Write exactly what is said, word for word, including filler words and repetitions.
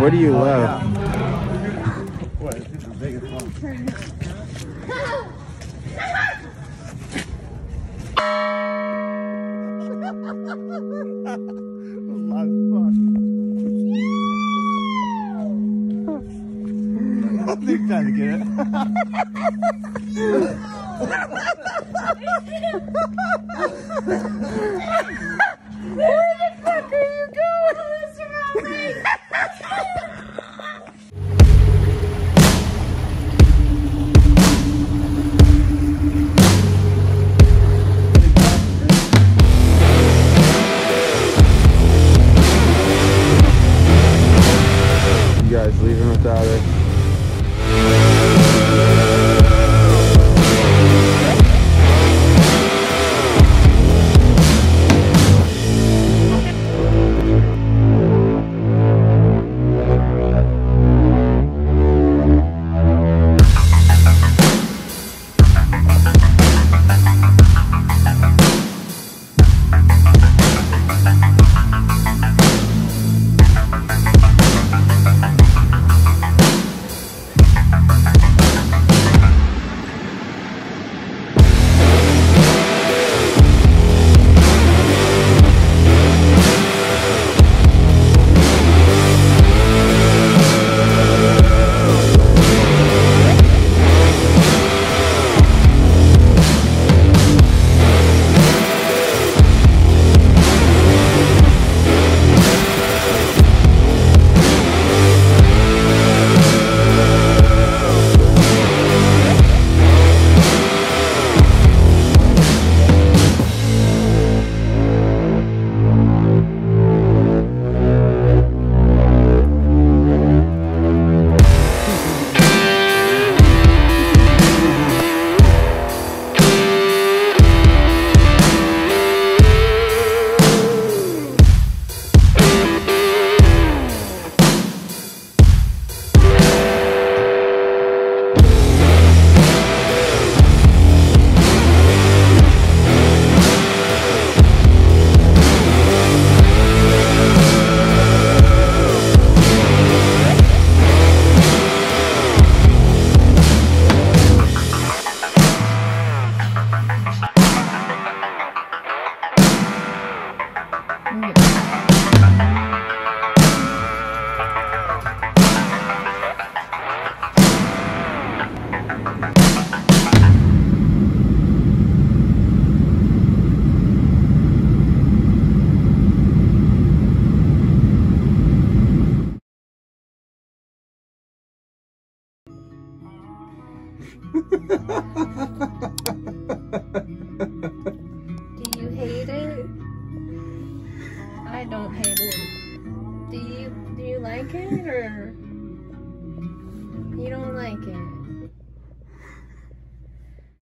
what do you love? What? This is the biggest one. I think I get it. Where the fuck are you going? You guys leaving without it? Do you hate it? I don't hate it. Do you do you like it or?